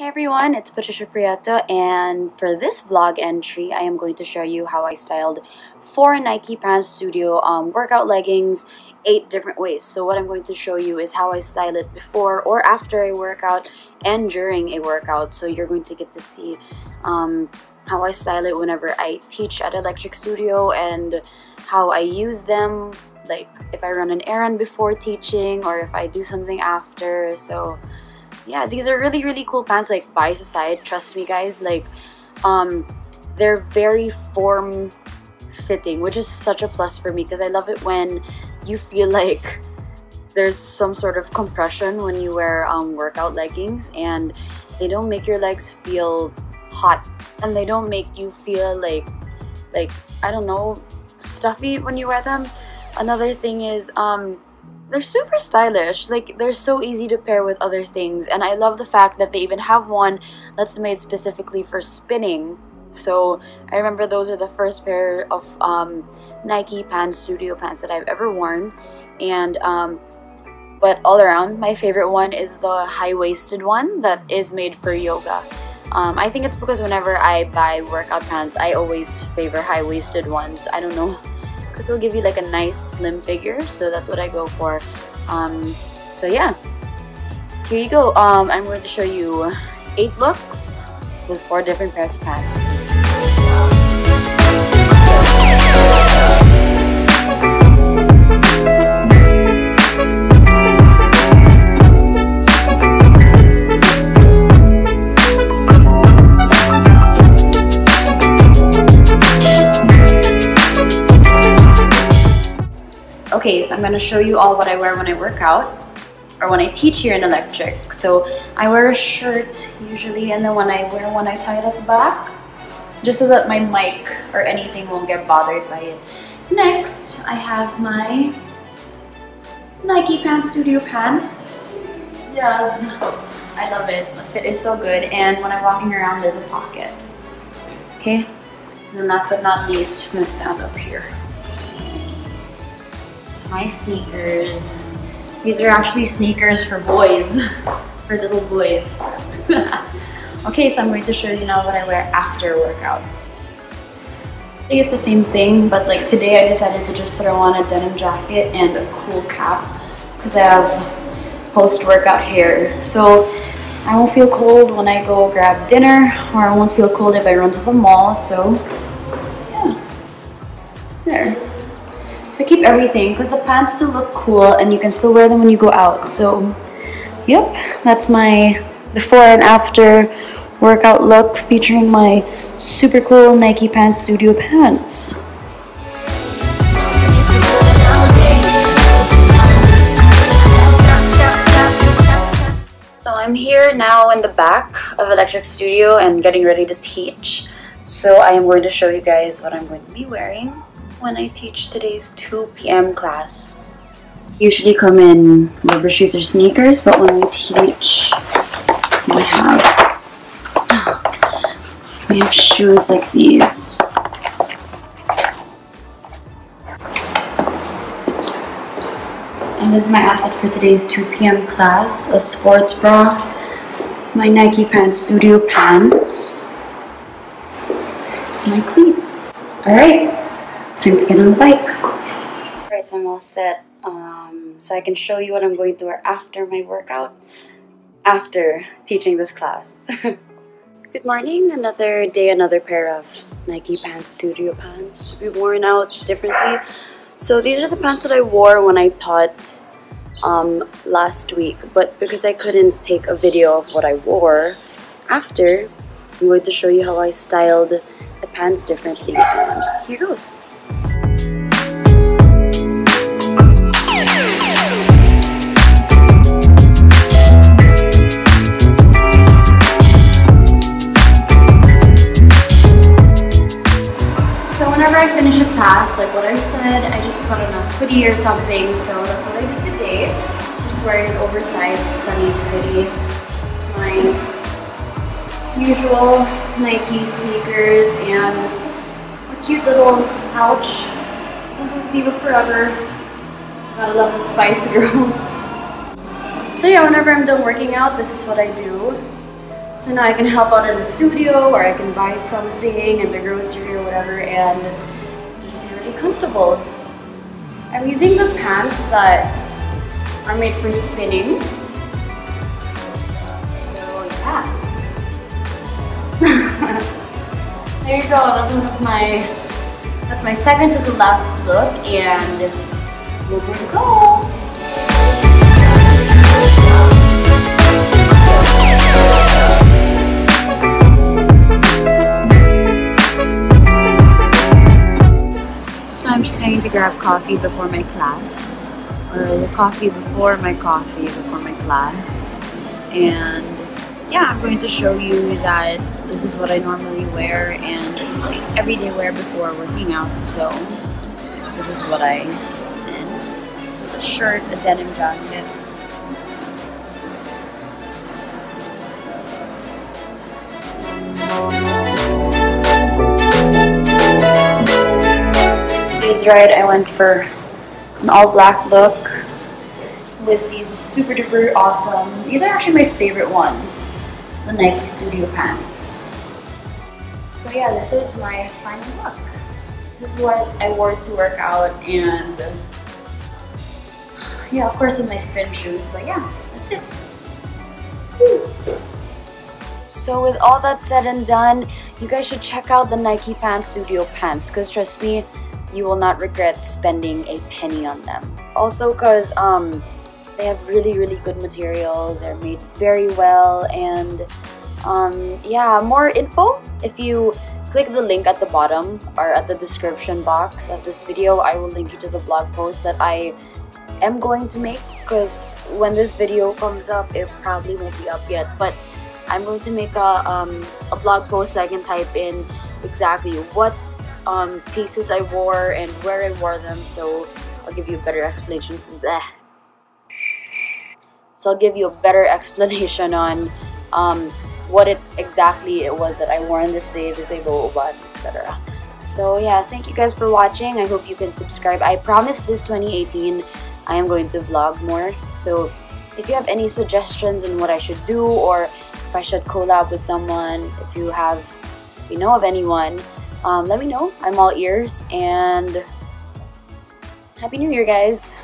Hey everyone, it's Patricia Prieto, and for this vlog entry, I am going to show you how I styled 4 Nike Pants Studio workout leggings 8 different ways. So what I'm going to show you is how I style it before or after a workout and during a workout. So you're going to get to see how I style it whenever I teach at Electric Studio and how I use them, like if I run an errand before teaching or if I do something after. So yeah, these are really cool pants, like by Society. Trust me guys, like they're very form fitting, which is such a plus for me because I love it when you feel like there's some sort of compression when you wear workout leggings, and they don't make your legs feel hot and they don't make you feel like I don't know, stuffy when you wear them. Another thing is they're super stylish, like they're so easy to pair with other things, and I love the fact that they even have one that's made specifically for spinning. So I remember those are the first pair of Nike Pants Studio pants that I've ever worn, and but all around my favorite one is the high-waisted one that is made for yoga. I think it's because whenever I buy workout pants, I always favor high-waisted ones. I don't know, it'll give you like a nice slim figure, so that's what I go for. So yeah, here you go. I'm going to show you 8 looks with 4 different pairs of pants. Okay, so I'm going to show you all what I wear when I work out or when I teach here in Electric. So I wear a shirt usually, and then when I wear one I tie it up the back just so that my mic or anything won't get bothered by it. Next, I have my Nike Pants Studio pants. Yes, I love it. The fit is so good, and when I'm walking around there's a pocket. Okay, and then last but not least, I'm going to stand up here. My sneakers. These are actually sneakers for boys, for little boys. Okay, so I'm going to show you now what I wear after workout. I think it's the same thing, but like today I decided to just throw on a denim jacket and a cool cap because I have post-workout hair. So I won't feel cold when I go grab dinner, or I won't feel cold if I run to the mall, so yeah, there. So keep everything, because the pants still look cool and you can still wear them when you go out. So yep, that's my before and after workout look featuring my super cool Nike Pants Studio pants. So I'm here now in the back of Electric Studio and getting ready to teach. So I am going to show you guys what I'm going to be wearing when I teach today's 2 p.m. class. Usually come in rubber shoes or sneakers, but when we teach, we have shoes like these. And this is my outfit for today's 2 p.m. class: a sports bra, my Nike Pants Studio pants, my cleats. All right. Time to get on the bike. Alright, so I'm all set. So I can show you what I'm going to wear after my workout, after teaching this class. Good morning, another day, another pair of Nike Pants Studio pants to be worn out differently. So these are the pants that I wore when I taught last week, but because I couldn't take a video of what I wore after, I'm going to show you how I styled the pants differently. And here goes. Class, like what I said, I just put on a hoodie or something, so that's what I did today. I'm just wearing an oversized Sunny's hoodie, my usual Nike sneakers, and a cute little pouch. Sometimes Viva Forever. Gotta love the Spice Girls. So yeah, whenever I'm done working out, this is what I do. So now I can help out in the studio, or I can buy something in the grocery or whatever and just be really comfortable. I'm using the pants that are made for spinning. So yeah. There you go, that's my second to the last look, and we're going to go. I'm just going to grab coffee before my class, or the coffee before my coffee before my class, and yeah, I'm going to show you that this is what I normally wear, and it's like everyday wear before working out. So this is what I did. It's a shirt, a denim jacket, right? I went for an all-black look with these super duper awesome, these are actually my favorite ones, the Nike Studio pants. So yeah, this is my final look. This is what I wore to work out, and yeah, of course with my spin shoes, but yeah, that's it. Whew. So with all that said and done, you guys should check out the Nike Pants Studio pants, because trust me, you will not regret spending a penny on them. Also because they have really good material, they're made very well, and yeah, more info if you click the link at the bottom or at the description box of this video. I will link you to the blog post that I am going to make, because when this video comes up it probably won't be up yet, but I'm going to make a blog post so I can type in exactly what pieces I wore and where I wore them, so I'll give you a better explanation. Blech. So I'll give you a better explanation on what exactly it was that I wore on this day, this able, etc. So yeah, thank you guys for watching. I hope you can subscribe. I promise this 2018 I am going to vlog more, so if you have any suggestions on what I should do, or if I should collab with someone, if you have, you know, of anyone, let me know. I'm all ears, and Happy New Year, guys.